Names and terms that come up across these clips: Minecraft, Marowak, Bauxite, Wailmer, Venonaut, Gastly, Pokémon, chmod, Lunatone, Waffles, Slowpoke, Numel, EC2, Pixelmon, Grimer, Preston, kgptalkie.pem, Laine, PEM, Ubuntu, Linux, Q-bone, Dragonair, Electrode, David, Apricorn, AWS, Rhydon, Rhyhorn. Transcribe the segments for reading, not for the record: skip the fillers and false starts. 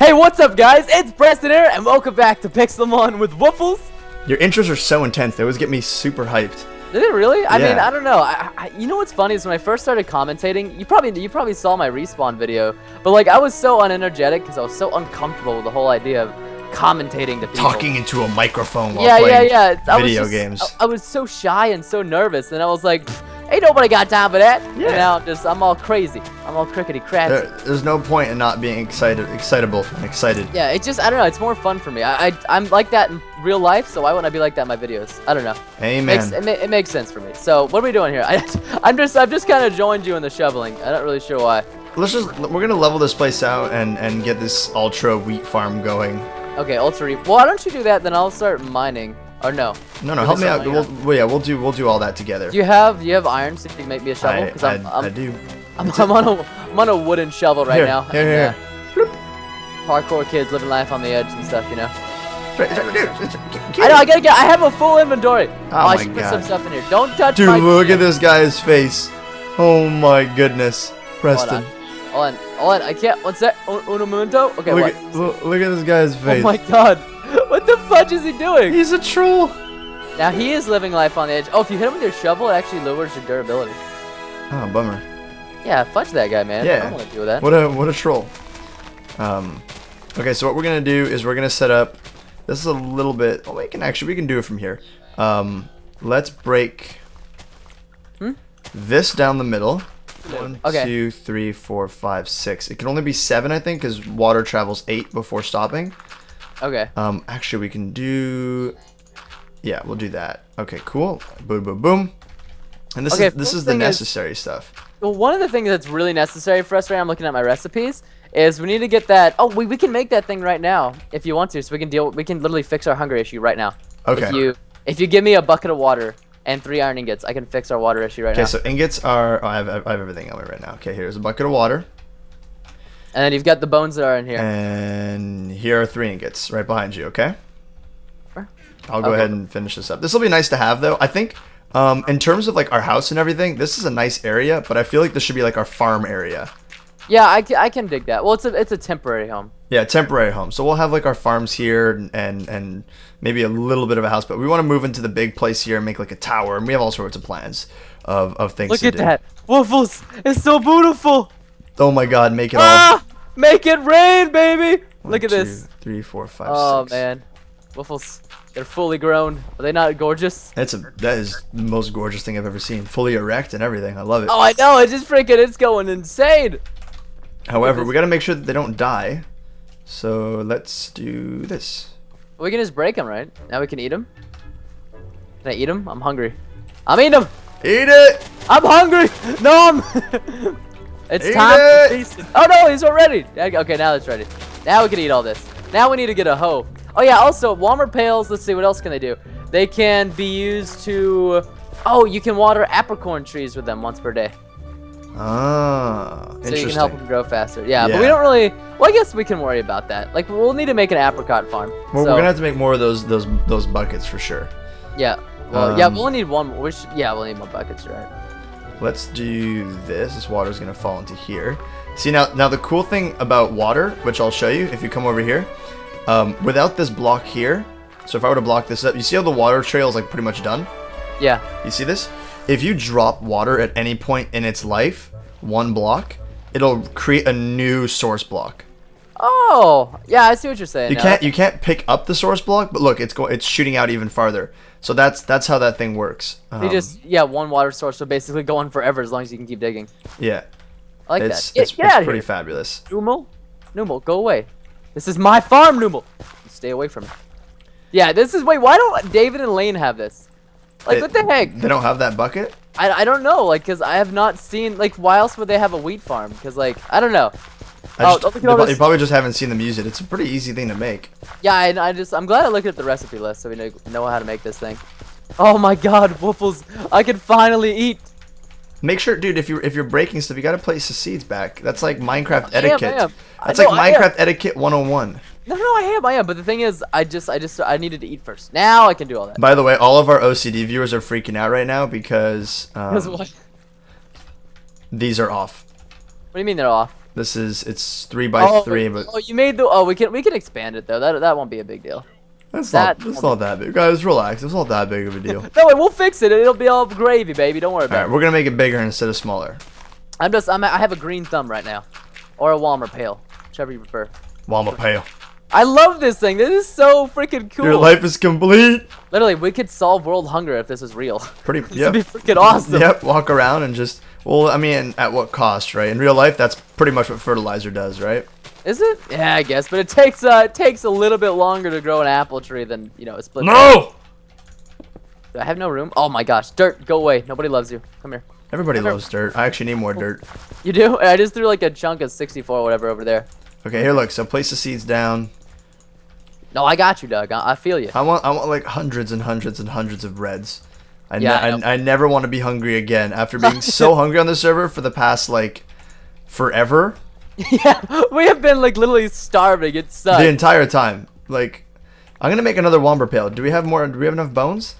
Hey, what's up, guys? It's Preston here, and welcome back to Pixelmon with Waffles. Your intros are so intense; they always get me super hyped. Did it really? I mean, I don't know. You know what's funny is when I first started commentating, you probably saw my respawn video, but like I was so unenergetic because I was so uncomfortable with the whole idea of commentating to people. Talking into a microphone while playing video games. I was so shy and so nervous, and I was like, ain't nobody got time for that. Yeah. And now I'm all crazy. I'm all crickety crabby. There's no point in not being excitable and excited. Yeah, it's just, I don't know, it's more fun for me. I'm like that in real life, so why wouldn't I be like that in my videos? I don't know. Amen. It makes sense for me. So what are we doing here? I've just kind of joined you in the shoveling. I'm not really sure why. We're gonna level this place out and get this ultra wheat farm going. Okay, ultra wheat. Well, why don't you do that? Then I'll start mining. Or no. No, help me out. We'll do all that together. Do you have iron so you can make me a shovel? I'm on a wooden shovel right now. Here. Parkour kids living life on the edge and stuff, you know. I know. I have a full inventory. Oh my God. I should put some stuff in here. Don't touch my. Dude, look at this guy's face. Oh my goodness, Preston. Hold on. I can't. What's that? Uno momento. Okay. Look at this guy's face. Oh my God. What the fudge is he doing? He's a troll. Now he is living life on the edge. Oh, if you hit him with your shovel, it actually lowers your durability. Oh, bummer. Yeah, fudge that guy, man. Yeah. I don't want to deal with that. What a troll. Okay, so what we're gonna do is we're gonna set up. This is a little bit. Oh, we can do it from here. Let's break this down the middle. One, two, 3, 4, 5, 6. It can only be 7, I think, because water travels 8 before stopping. Okay. Actually, we can do. Yeah, we'll do that. Okay. Cool. Boom. Boom. Boom. And this is the necessary stuff. Well, one of the things that's really necessary for us right now, I'm looking at my recipes, is we need to get that. Oh, we can make that thing right now if you want to. So we can deal. We can literally fix our hunger issue right now. Okay. If you give me a bucket of water and 3 iron ingots, I can fix our water issue right now. Okay. So ingots are. Oh, I have everything on me right now. Okay. Here's a bucket of water. And then you've got the bones that are in here. And here are 3 ingots right behind you, okay? I'll go ahead and finish this up. This will be nice to have, though. I think in terms of like our house and everything, this is a nice area, but I feel like this should be like our farm area. Yeah, I can dig that. Well, it's a temporary home. Yeah, temporary home. So we'll have like our farms here and maybe a little bit of a house, but we want to move into the big place here and make like a tower, and we have all sorts of plans of things to do. Look at that. Waffles, it's so beautiful. Oh my God, make it all. Make it rain, baby! Look at this. 2, 3, 4, 5, oh, 6. Oh man. Waffles, they're fully grown. Are they not gorgeous? That is the most gorgeous thing I've ever seen. Fully erect and everything. I love it. Oh, I know. It's going insane. However, we got to make sure that they don't die. So let's do this. We can just break them, right? Now we can eat them. Can I eat them? I'm hungry. I'm eating them. Eat it. I'm hungry. No, I'm... It's time for feasting. Oh no, he's already. Okay, now it's ready. Now we can eat all this. Now we need to get a hoe. Oh yeah, also, Wailmer pails. Let's see, what else can they do? They can be used to... Oh, you can water apricorn trees with them once per day. Ah, so you can help them grow faster. Yeah, but we don't really... Well, I guess we can worry about that. Like, we'll need to make an apricot farm. Well, we're going to have to make more of those buckets for sure. Yeah. Well, yeah, we'll need one more. Yeah, we'll need more buckets, right? Let's do this. This water is going to fall into here. See, now the cool thing about water, which I'll show you if you come over here, without this block here, so if I were to block this up, you see how the water trail is like pretty much done? Yeah. You see this? If you drop water at any point in its life, 1 block, it'll create a new source block. Oh, yeah, I see what you're saying. You can't pick up the source block, but look, it's shooting out even farther. So that's how that thing works. Yeah, 1 water source, so basically go on forever as long as you can keep digging. Yeah, I like that. It's pretty fabulous. Numel, go away. This is my farm, Numel. Stay away from it. Yeah, this is. Wait, why don't David and Laine have this? Like, what the heck? They don't have that bucket? I don't know, like, cause I have not seen. Like, why else would they have a wheat farm? Cause like, I don't know. You probably just haven't seen them use it. It's a pretty easy thing to make. Yeah, I'm glad I looked at the recipe list so we know how to make this thing. Oh my God, Waffles! I can finally eat. Make sure, dude, if you're breaking stuff, you gotta place the seeds back. That's like Minecraft etiquette. I am. That's like Minecraft etiquette 101. No, I am. But the thing is, I needed to eat first. Now I can do all that. By the way, all of our OCD viewers are freaking out right now because these are off. What do you mean they're off? This is, it's 3 by 3, but oh, you made the we can expand it though. That won't be a big deal. That's not that big. Guys, relax. It's not that big of a deal. No, we'll fix it. It'll be all gravy, baby. Don't worry about it. All right, we're gonna make it bigger instead of smaller. I have a green thumb right now, or a Wailmer pail, whichever you prefer. Wailmer pail. I love this thing. This is so freaking cool. Your life is complete. Literally, we could solve world hunger if this is real. Pretty. This would be freaking awesome. Yep. Walk around and just. Well, I mean, at what cost, right? In real life, that's pretty much what fertilizer does, right? Is it? Yeah, I guess, but it takes a little bit longer to grow an apple tree than, you know, a split. No! Do I have no room? Oh my gosh, dirt, go away. Nobody loves you. Come here. Everybody loves dirt. I actually need more dirt. You do? I just threw like a chunk of 64 or whatever over there. Okay, here, look. So place the seeds down. No, I got you, Doug. I feel you. I want like hundreds and hundreds and hundreds of breads. I never want to be hungry again after being so hungry on the server for the past, like, forever. Yeah, we have been, like, literally starving. It sucks. The entire time. Like, I'm going to make another Wailmer pail. Do we have more? Do we have enough bones?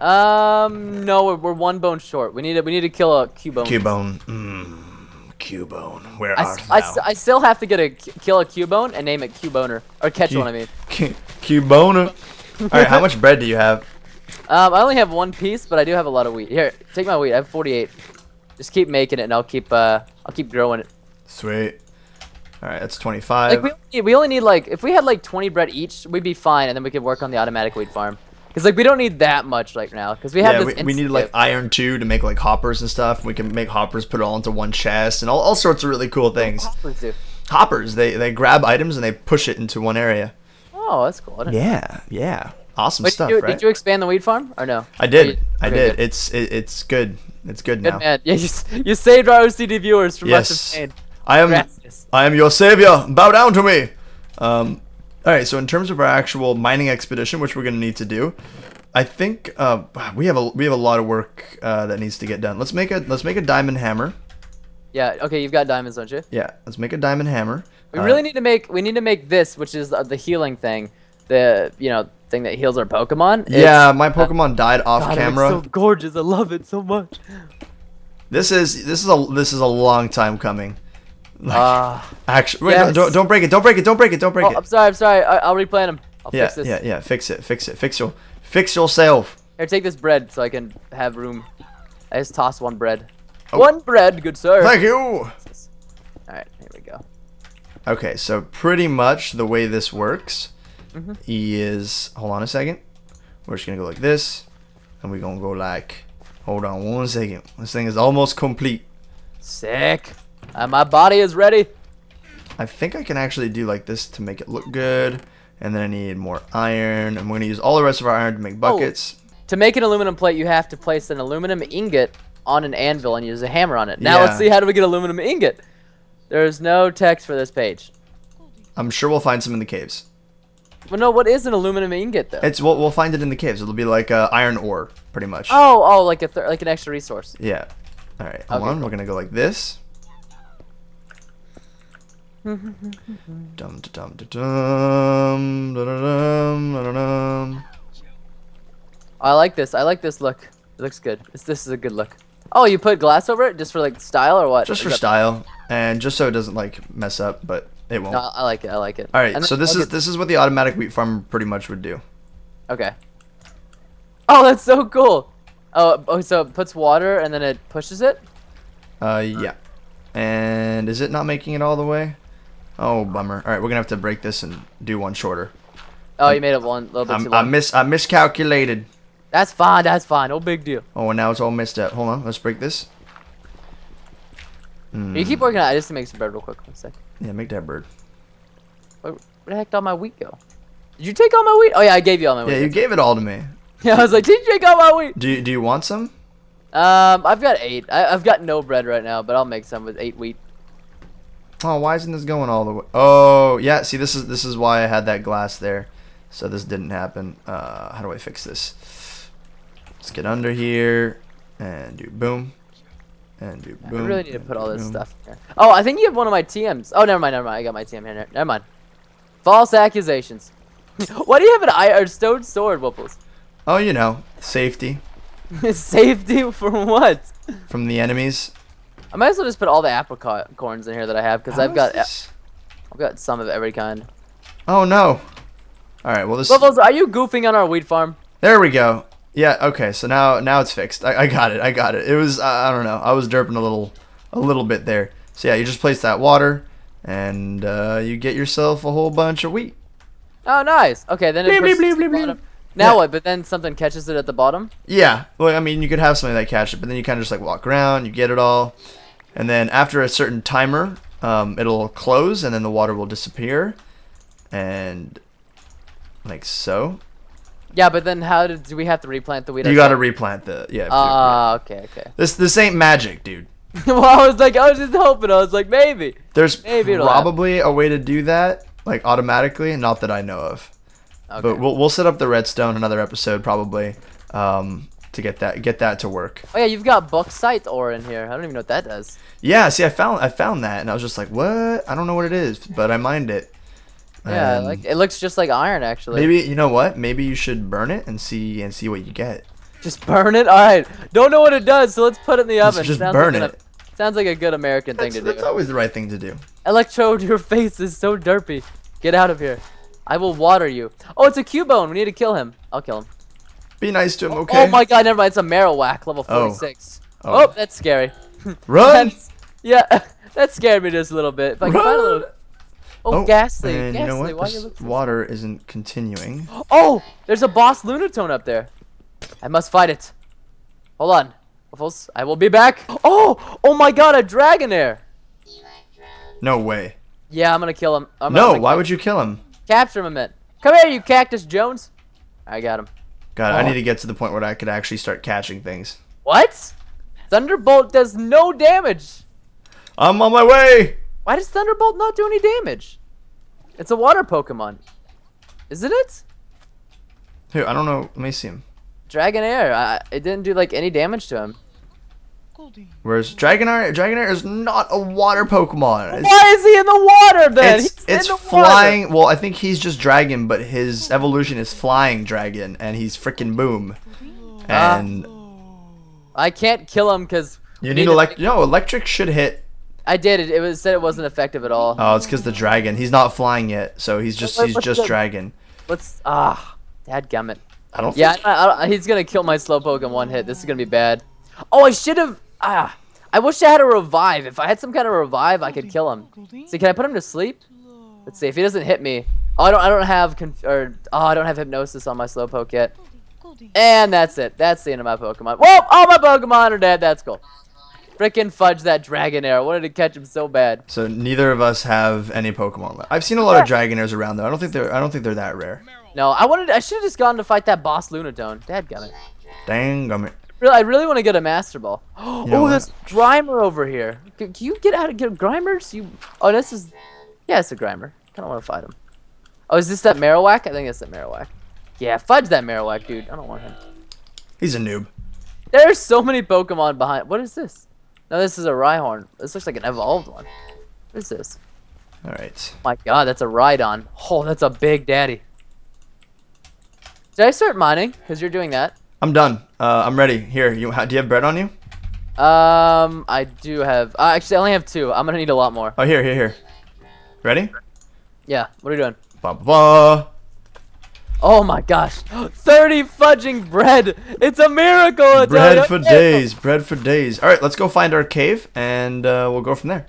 No, we're one bone short. We need to kill a Q-bone. Q-bone. Q-bone. Where art thou? I still have to kill a Q-bone and name it Q-boner. Or catch one, I mean. Q-boner. All right, how much bread do you have? I only have one piece, but I do have a lot of wheat. Here, take my wheat. I have 48. Just keep making it, and I'll keep growing it. Sweet. All right, that's 25. Like we only need like if we had like 20 bread each, we'd be fine, and then we could work on the automatic wheat farm. Cause like we don't need that much like now, cause we have this. We need like iron too to make like hoppers and stuff. We can make hoppers, put it all into one chest, and all sorts of really cool things. Hoppers do. Hoppers, they grab items and they push it into one area. Oh, that's cool. Yeah. Awesome stuff, right? Did you expand the wheat farm or no? I did. I did. Good. It's good. It's good now. Good man. Yeah, you saved our OCD viewers from much of pain. I am your savior. Bow down to me. All right. So in terms of our actual mining expedition, which we're gonna need to do, I think we have a lot of work that needs to get done. Let's make a diamond hammer. Yeah. Okay. You've got diamonds, don't you? Yeah. Let's make a diamond hammer. We really need to make this, which is the healing thing. The thing that heals our Pokemon. Yeah, my Pokemon died off camera. It's so gorgeous. I love it so much. This is a long time coming. Like, actually, wait, no, don't break it. Don't break it. I'm sorry. I'll replant him. I'll fix this. Yeah. Fix it. Fix yourself. Here, take this bread so I can have room. I just toss one bread. Oh. One bread, good sir. Thank you. All right, here we go. Okay, so pretty much the way this works. Mm-hmm. Hold on a second. We're just gonna go like this, and we're gonna go like. Hold on one second. This thing is almost complete. Sick. My body is ready. I think I can actually do like this to make it look good, and then I need more iron. I'm gonna use all the rest of our iron to make buckets. Oh. To make an aluminum plate, you have to place an aluminum ingot on an anvil and use a hammer on it. Now let's see how do we get aluminum ingot. There's no text for this page. I'm sure we'll find some in the caves. Well, no, what is an aluminum ingot though? It's we'll find it in the caves. It'll be like iron ore, pretty much. Oh, like an extra resource. Yeah. All right, hold on. We're gonna go like this. I like this look. It looks good. This is a good look. Oh, you put glass over it just for like style or what? Just for style, and just so it doesn't like mess up, but. It won't. No, I like it. All right, so this is what the automatic wheat farm pretty much would do. Okay. Oh, that's so cool. Oh, so it puts water and then it pushes it? Yeah. And is it not making it all the way? Oh, bummer. All right, we're going to have to break this and do one shorter. Oh, you made it one little bit too long. I miscalculated. That's fine. No big deal. Oh, and now it's all messed up. Hold on, let's break this. You keep working on it. I just need to make some bread real quick. One sec. Yeah, make that bird. Where the heck did all my wheat go? Did you take all my wheat? Oh, yeah, I gave you all my wheat. Yeah, you gave it all to me. Yeah, I was like, did you take all my wheat? Do you want some? I've got 8. I've got no bread right now, but I'll make some with 8 wheat. Oh, why isn't this going all the way? Oh, yeah, see, this is why I had that glass there. So this didn't happen. How do I fix this? Let's get under here and do boom. And do boom, I really need to put all this stuff in there. Oh, I think you have one of my TMs. Oh, never mind. I got my TM here. Never mind. False accusations. Why do you have an iron stone sword, Waffles? Oh, you know, safety. Safety from what? From the enemies. I might as well just put all the apricot corns in here that I have, because I've got some of every kind. Oh no! All right, well this. Waffles, are you goofing on our wheat farm? There we go. Yeah. Okay. So now it's fixed. I got it. I got it. It was I don't know. I was derping a little bit there. So yeah, you just place that water, and you get yourself a whole bunch of wheat. Oh, nice. Okay, then it bursts. Now what? But then something catches it at the bottom? Yeah. Well, I mean, you could have something that catches it, but then you kind of just like walk around, you get it all, and then after a certain timer, it'll close, and then the water will disappear, and like so. Yeah, but then how do we have to replant the wheat? You got to replant the yeah. Okay. This ain't magic, dude. Well, I was just hoping. I was like, maybe. There's probably a way to do that, like automatically, not that I know of. Okay. But we'll set up the redstone another episode probably to get that to work. Oh yeah, you've got bauxite ore in here. I don't even know what that does. Yeah, see, I found that and I was just like, what? I don't know what it is, but I mined it. Yeah, like it looks just like iron actually. Maybe you know what? Maybe you should burn it and see what you get. Just burn it? Alright. Don't know what it does, so let's put it in the oven. Just burn it. Sounds like a good American thing to do. That's always the right thing to do. Electrode, your face is so derpy. Get out of here. I will water you. Oh, it's a Q-bone. We need to kill him. I'll kill him. Be nice to him, okay? Oh my god, never mind. It's a Marowak, level 46. Oh, that's scary. Run! Yeah, that scared me just a little bit. But run! Oh, Gastly. Gastly, you know what? Why this water isn't continuing. Oh, there's a boss Lunatone up there. I must fight it. Hold on, Waffles. I will be back. Oh my god, a Dragonair. No way. Yeah, I'm gonna kill him. Why would you kill him? Capture him a minute. Come here, you Cactus Jones. I got him. God, I need to get to the point where I could actually start catching things. What? Thunderbolt does no damage. I'm on my way. Why does Thunderbolt not do any damage? It's a water Pokemon. Isn't it? Here, I don't know. Let me see him. Dragonair. It didn't do like any damage to him. Where's Dragonair? Dragonair is not a water Pokemon. Why is he in the water then? It's flying. Water. Well, I think he's just dragon, but his evolution is flying dragon, and he's freaking boom. And I can't kill him because you need electric. No, electric should hit. I did it. It said it wasn't effective at all. Oh, it's because the dragon. He's not flying yet, so he's just dragon. Dadgummit. I don't. Yeah, he's gonna kill my Slowpoke in one hit. This is gonna be bad. Oh, I should have. I wish I had a revive. If I had some kind of revive, I could kill him. See, can I put him to sleep? Let's see if he doesn't hit me. Oh, I don't have hypnosis on my Slowpoke yet. And that's it. That's the end of my Pokemon. Whoa! All my Pokemon are dead. That's cool. Frickin' fudge that Dragonair. I wanted to catch him so bad. So neither of us have any Pokemon left. I've seen a lot of Dragonairs around though. I don't think they're that rare. No, I should have just gone to fight that boss Lunatone. Dadgummit. Dang-gummit. I really want to get a Master Ball. Oh, there's Grimer over here. Can you get out of here? Grimers? Yeah, it's a Grimer. I don't want to fight him. Oh, is this that Marowak? I think it's that Marowak. Yeah, fudge that Marowak, dude. I don't want him. He's a noob. There's so many Pokemon behind. What is this? No, this is a Rhyhorn. This looks like an evolved one. What is this? All right. Oh my god, that's a Rhydon. Oh, that's a big daddy. Did I start mining? Because you're doing that. I'm done. I'm ready. Here, do you have bread on you? I do have. Actually, I only have 2. I'm gonna need a lot more. Oh, here. Ready? Yeah. What are you doing? Ba ba ba. Oh my gosh! 30 fudging bread. It's a miracle. It's bread for days. Bread for days. All right, let's go find our cave, and we'll go from there.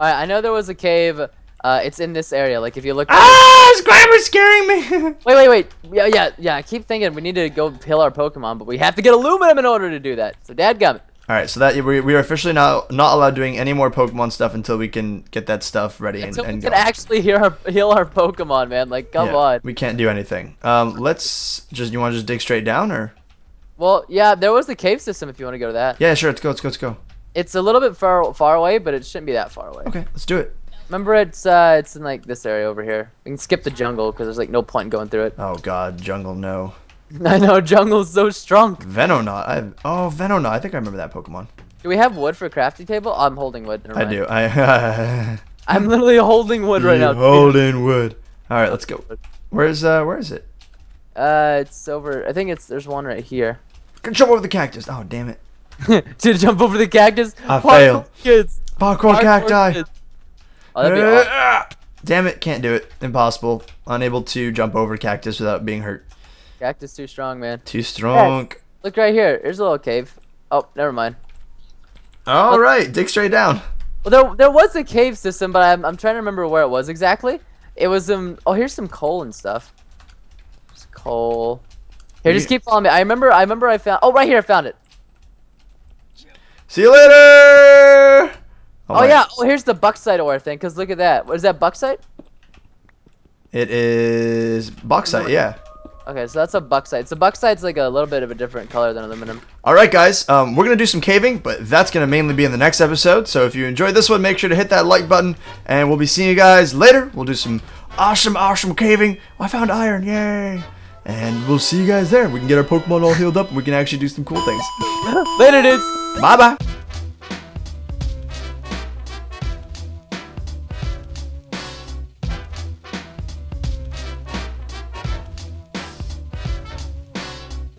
All right. I know there was a cave. It's in this area. Like if you look. This Grimer's scaring me. Wait. Yeah. I keep thinking we need to go kill our Pokemon, but we have to get aluminum in order to do that. So dadgummit. All right. So that we are officially not allowed doing any more Pokemon stuff until we can get that stuff ready and we can actually heal our Pokemon, man. Like come on. We can't do anything. Let's just. You want to just dig straight down or? Well, yeah. There was the cave system. If you want to go to that. Yeah, sure. Let's go. It's a little bit far away, but it shouldn't be that far away. Okay, let's do it. Remember, it's in like this area over here. We can skip the jungle because there's like no point in going through it. Oh god, jungle no. I know, jungle's so strong. Venonaut. Venonaut. I think I remember that Pokemon. Do we have wood for a crafting table? I'm holding wood. I do. I'm literally holding wood right now. Holding wood. All right, let's go. Where is it? It's over. I think there's one right here. Jump over the cactus. Oh damn it. To jump over the cactus? I failed. Parkour cacti. Kids. Oh, that'd be awesome. Damn it, can't do it. Impossible. Unable to jump over cactus without being hurt. Cactus too strong, man. Too strong. Yes. Look right here. Here's a little cave. Oh, never mind. All right, dig straight down. Well, there was a cave system, but I'm trying to remember where it was exactly. It was oh, here's some coal and stuff. There's coal. Here, just keep following me. I remember I found. Oh, right here, I found it. See you later. Oh yeah. Oh, here's the Bauxite ore thing. Cause look at that. What is that, Bauxite? It is Bauxite. Yeah. Okay, so that's a Bauxite. So Bauxite's like a little bit of a different color than aluminum. Alright guys, we're going to do some caving, but that's going to mainly be in the next episode. So if you enjoyed this one, make sure to hit that like button, and we'll be seeing you guys later. We'll do some awesome caving. Oh, I found iron, yay! And we'll see you guys there. We can get our Pokemon all healed up, and we can actually do some cool things. Later, dudes! Bye-bye!